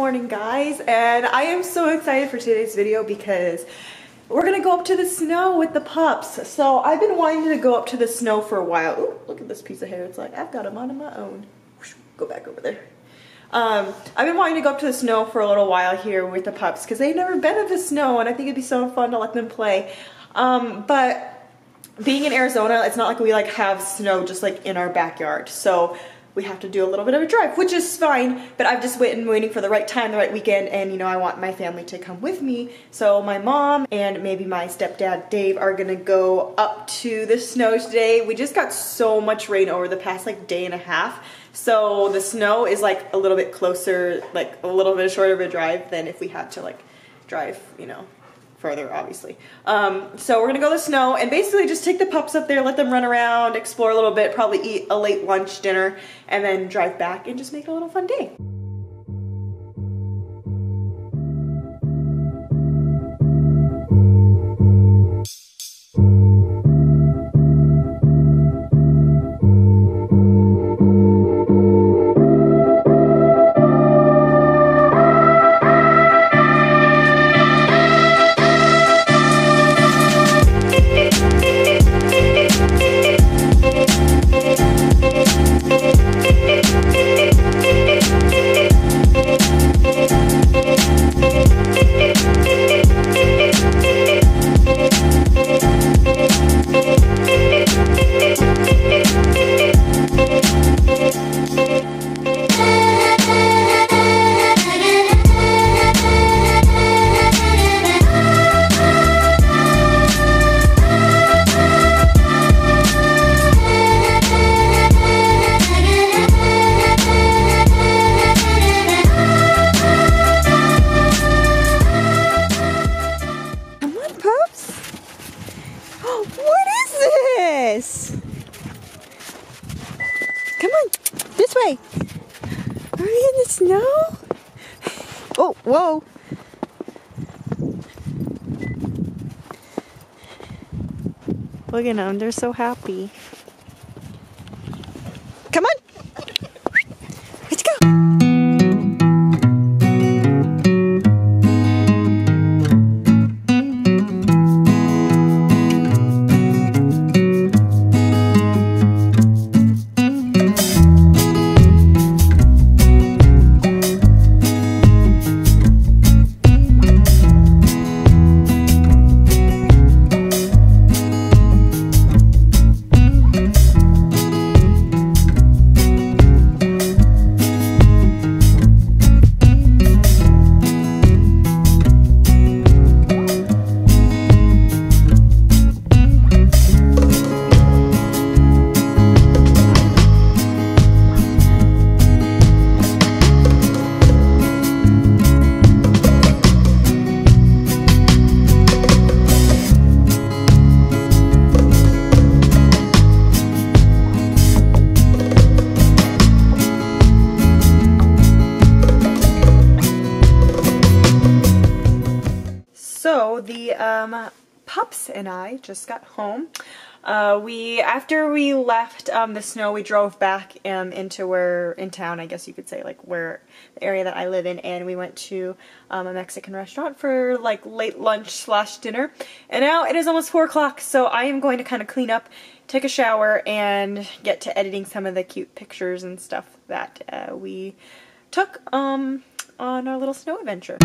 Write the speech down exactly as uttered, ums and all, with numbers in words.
morning, guys, and I am so excited for today's video because we're gonna go up to the snow with the pups. So I've been wanting to go up to the snow for a while. Ooh, look at this piece of hair. It's like I've got them on my own. Go back over there. Um, I've been wanting to go up to the snow for a little while here with the pups because they've never been in the snow, and I think it'd be so fun to let them play. Um, but being in Arizona, it's not like we like have snow just like in our backyard. So we have to do a little bit of a drive, which is fine, but I've just waiting, waiting for the right time, the right weekend, and you know, I want my family to come with me. So my mom and maybe my stepdad, Dave, are gonna go up to the snow today. We just got so much rain over the past like day and a half. So the snow is like a little bit closer, like a little bit shorter of a drive than if we had to like drive, you know, further, obviously. Um, so we're gonna go to the snow and basically just take the pups up there, let them run around, explore a little bit, probably eat a late lunch, dinner, and then drive back and just make it a little fun day. No? Oh, whoa. Look at them, they're so happy. Come on. Let's go. The um, pups and I just got home. Uh, we after we left um, the snow, we drove back um, into where in town, I guess you could say, like where the area that I live in, and we went to um, a Mexican restaurant for like late lunch slash dinner. And now it is almost four o'clock, so I am going to kind of clean up, take a shower, and get to editing some of the cute pictures and stuff that uh, we took um, on our little snow adventure.